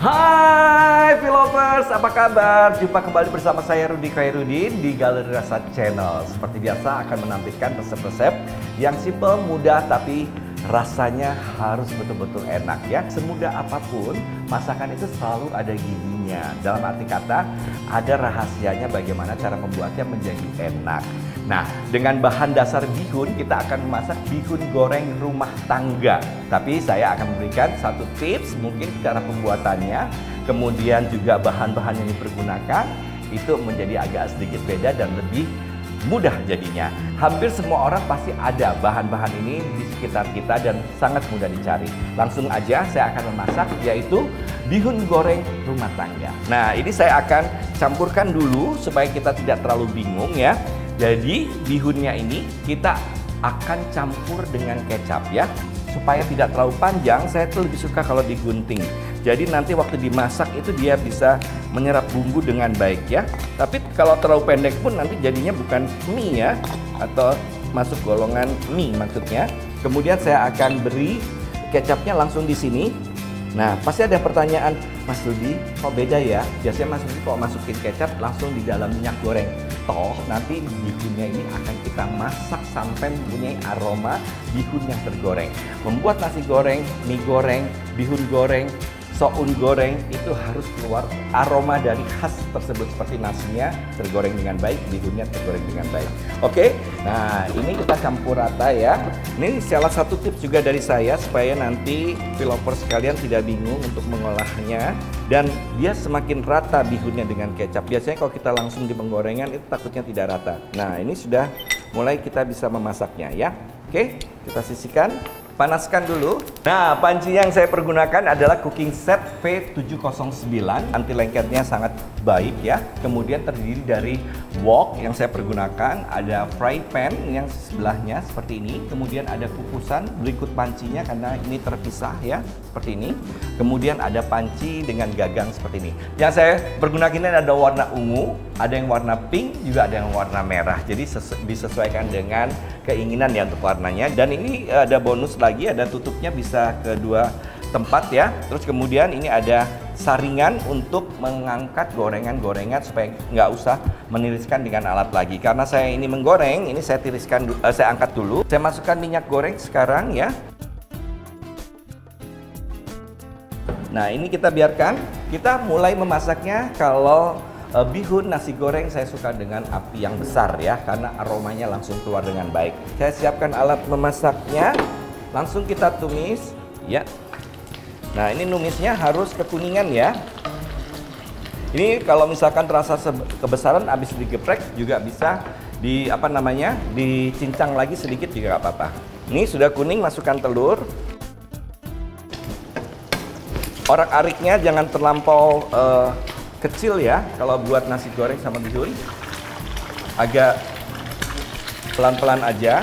Hai Vilovers, apa kabar? Jumpa kembali bersama saya Rudy Choirudin di Galeri Rasa Channel. Seperti biasa akan menampilkan resep-resep yang simple, mudah, tapi rasanya harus betul-betul enak ya. Semudah apapun, masakan itu selalu ada gizinya. Dalam arti kata, ada rahasianya bagaimana cara membuatnya menjadi enak. Nah, dengan bahan dasar bihun, kita akan memasak bihun goreng rumah tangga. Tapi saya akan memberikan satu tips mungkin cara pembuatannya, kemudian juga bahan-bahan yang dipergunakan, itu menjadi agak sedikit beda dan lebih mudah jadinya. Hampir semua orang pasti ada bahan-bahan ini di sekitar kita dan sangat mudah dicari. Langsung aja saya akan memasak, yaitu bihun goreng rumah tangga. Nah, ini saya akan campurkan dulu supaya kita tidak terlalu bingung ya. Jadi bihunnya ini kita akan campur dengan kecap ya. Supaya tidak terlalu panjang, saya tuh lebih suka kalau digunting. Jadi nanti waktu dimasak itu dia bisa menyerap bumbu dengan baik ya. Tapi kalau terlalu pendek pun nanti jadinya bukan mie ya. Atau masuk golongan mie maksudnya. Kemudian saya akan beri kecapnya langsung di sini. Nah, pasti ada pertanyaan, Mas Rudy, kok beda ya? Biasanya Mas Rudy kalau masukin kecap langsung di dalam minyak goreng. Toh, nanti bihunnya ini akan kita masak sampai mempunyai aroma bihun yang tergoreng. Membuat nasi goreng, mie goreng, bihun goreng, soun goreng itu harus keluar aroma dari khas tersebut. Seperti nasinya tergoreng dengan baik, bihunnya tergoreng dengan baik. Oke, nah ini kita campur rata ya. Ini salah satu tips juga dari saya supaya nanti vilovers sekalian tidak bingung untuk mengolahnya. Dan dia semakin rata bihunnya dengan kecap. Biasanya kalau kita langsung di penggorengan itu takutnya tidak rata. Nah ini sudah mulai kita bisa memasaknya ya. Oke, kita sisihkan. Panaskan dulu. Nah, panci yang saya pergunakan adalah cooking set V709. Anti lengketnya sangat baik ya. Kemudian terdiri dari wok yang saya pergunakan. Ada fry pan yang sebelahnya seperti ini. Kemudian ada kukusan berikut pancinya karena ini terpisah ya. Seperti ini. Kemudian ada panci dengan gagang seperti ini. Yang saya pergunakan ada warna ungu. Ada yang warna pink, juga ada yang warna merah. Jadi disesuaikan dengan keinginan ya untuk warnanya. Dan ini ada bonus lagi. Ada tutupnya bisa ke dua tempat ya. Terus kemudian ini ada saringan untuk mengangkat gorengan-gorengan supaya nggak usah meniriskan dengan alat lagi. Karena saya ini menggoreng, ini saya tiriskan, saya angkat dulu. Saya masukkan minyak goreng sekarang ya. Nah ini kita biarkan. Kita mulai memasaknya kalau bihun nasi goreng saya suka dengan api yang besar ya. Karena aromanya langsung keluar dengan baik. Saya siapkan alat memasaknya. Langsung kita tumis ya. Nah ini numisnya harus kekuningan ya. Ini kalau misalkan terasa kebesaran habis digeprek juga bisa di apa namanya dicincang lagi sedikit juga nggak apa-apa. Ini sudah kuning, masukkan telur. Orak-ariknya jangan terlampau kecil ya. Kalau buat nasi goreng sama bihun agak pelan-pelan aja.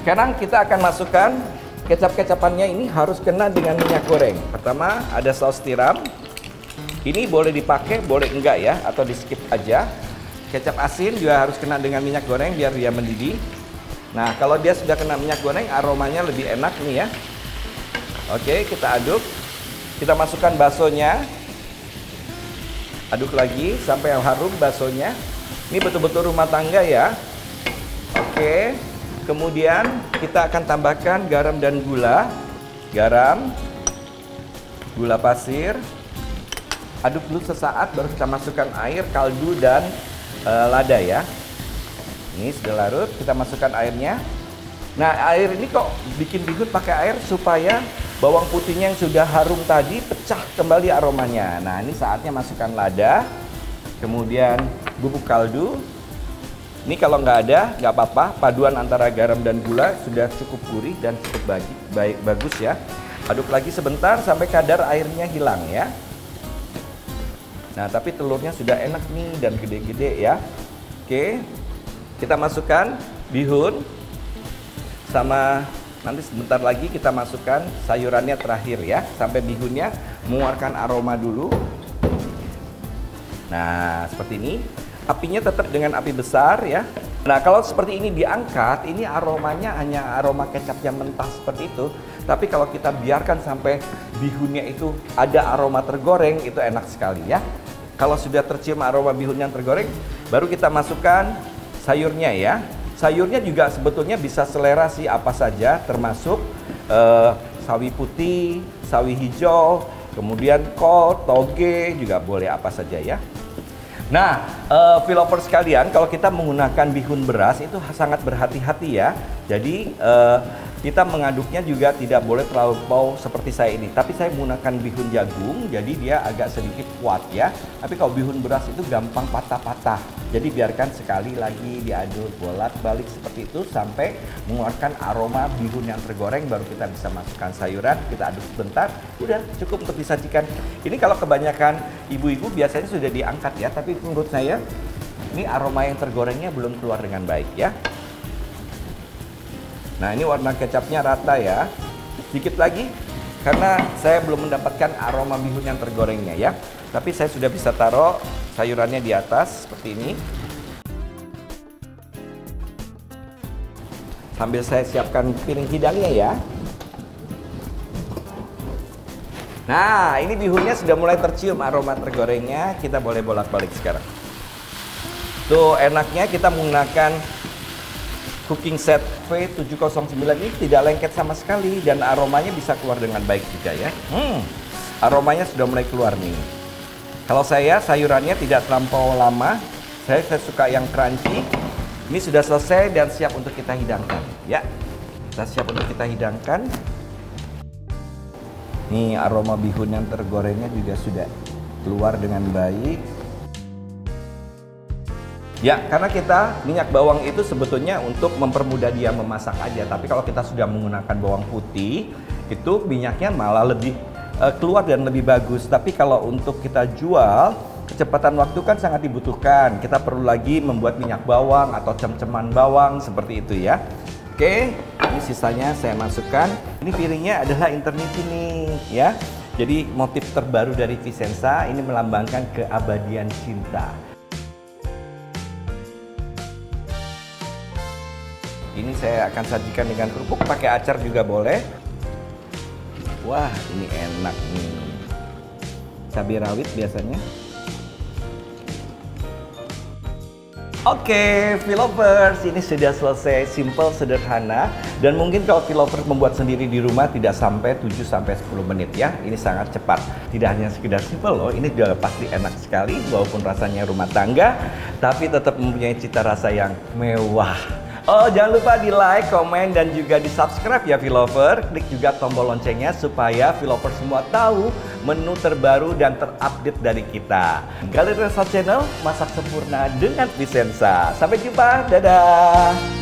Sekarang kita akan masukkan kecap-kecapannya, ini harus kena dengan minyak goreng. Pertama ada saus tiram. Ini boleh dipakai, boleh enggak ya, atau di skip aja. Kecap asin juga harus kena dengan minyak goreng biar dia mendidih. Nah kalau dia sudah kena minyak goreng aromanya lebih enak nih ya. Oke, kita aduk. Kita masukkan baksonya. Aduk lagi sampai harum baksonya. Ini betul-betul rumah tangga ya. Oke. Kemudian kita akan tambahkan garam dan gula. Garam, gula pasir. Aduk dulu sesaat baru kita masukkan air, kaldu dan lada ya. Ini sudah larut, kita masukkan airnya. Nah air ini kok bikin bihun pakai air supaya bawang putihnya yang sudah harum tadi pecah kembali aromanya. Nah ini saatnya masukkan lada. Kemudian bubuk kaldu. Ini kalau nggak ada, nggak apa-apa, paduan antara garam dan gula sudah cukup gurih dan cukup bagus ya. Aduk lagi sebentar sampai kadar airnya hilang ya. Nah tapi telurnya sudah enak nih dan gede-gede ya. Oke, kita masukkan bihun sama nanti sebentar lagi kita masukkan sayurannya terakhir ya. Sampai bihunnya mengeluarkan aroma dulu. Nah seperti ini. Apinya tetap dengan api besar ya. Nah kalau seperti ini diangkat, ini aromanya hanya aroma kecap yang mentah seperti itu. Tapi kalau kita biarkan sampai bihunnya itu ada aroma tergoreng, itu enak sekali ya. Kalau sudah tercium aroma bihun yang tergoreng, baru kita masukkan sayurnya ya. Sayurnya juga sebetulnya bisa selera sih apa saja, termasuk sawi putih, sawi hijau, kemudian kol, toge, juga boleh apa saja ya. Nah, Philopers sekalian, kalau kita menggunakan bihun beras itu sangat berhati-hati ya. Jadi kita mengaduknya juga tidak boleh terlalu bau seperti saya ini. Tapi saya menggunakan bihun jagung, jadi dia agak sedikit kuat ya. Tapi kalau bihun beras itu gampang patah-patah. Jadi biarkan sekali lagi diaduk bolak-balik seperti itu sampai mengeluarkan aroma bihun yang tergoreng. Baru kita bisa masukkan sayuran, kita aduk sebentar. Udah cukup untuk disajikan. Ini kalau kebanyakan ibu-ibu biasanya sudah diangkat ya. Tapi menurut saya ini aroma yang tergorengnya belum keluar dengan baik ya. Nah, ini warna kecapnya rata ya. Sedikit lagi, karena saya belum mendapatkan aroma bihun yang tergorengnya ya. Tapi saya sudah bisa taruh sayurannya di atas seperti ini. Sambil saya siapkan piring hidangnya ya. Nah, ini bihunnya sudah mulai tercium aroma tergorengnya. Kita boleh bolak-balik sekarang. Tuh, enaknya kita menggunakan cooking set V709 ini tidak lengket sama sekali dan aromanya bisa keluar dengan baik juga ya. Aromanya sudah mulai keluar nih. Kalau saya sayurannya tidak terlampau lama, saya suka yang crunchy. Ini sudah selesai dan siap untuk kita hidangkan ya. Kita siap untuk kita hidangkan. Nih aroma bihun yang tergorengnya juga sudah keluar dengan baik. Ya, karena kita minyak bawang itu sebetulnya untuk mempermudah dia memasak aja. Tapi kalau kita sudah menggunakan bawang putih, itu minyaknya malah lebih keluar dan lebih bagus. Tapi kalau untuk kita jual, kecepatan waktu kan sangat dibutuhkan. Kita perlu lagi membuat minyak bawang atau cem-ceman bawang, seperti itu ya. Oke, ini sisanya saya masukkan. Ini piringnya adalah Eternity nih ya. Jadi motif terbaru dari Vicenza ini melambangkan keabadian cinta. Ini saya akan sajikan dengan kerupuk, pakai acar juga boleh. Wah, ini enak nih. Cabai rawit biasanya. Oke, Philopers, ini sudah selesai, simple, sederhana. Dan mungkin kalau Philopers membuat sendiri di rumah tidak sampai 7-10 menit ya. Ini sangat cepat. Tidak hanya sekedar simple loh, ini juga pasti enak sekali. Walaupun rasanya rumah tangga, tapi tetap mempunyai cita rasa yang mewah. Oh, jangan lupa di like, komen, dan juga di subscribe ya Philover. Klik juga tombol loncengnya supaya Philover semua tahu menu terbaru dan terupdate dari kita. Galeri Rasa Channel, masak sempurna dengan Vicenza. Sampai jumpa, dadah!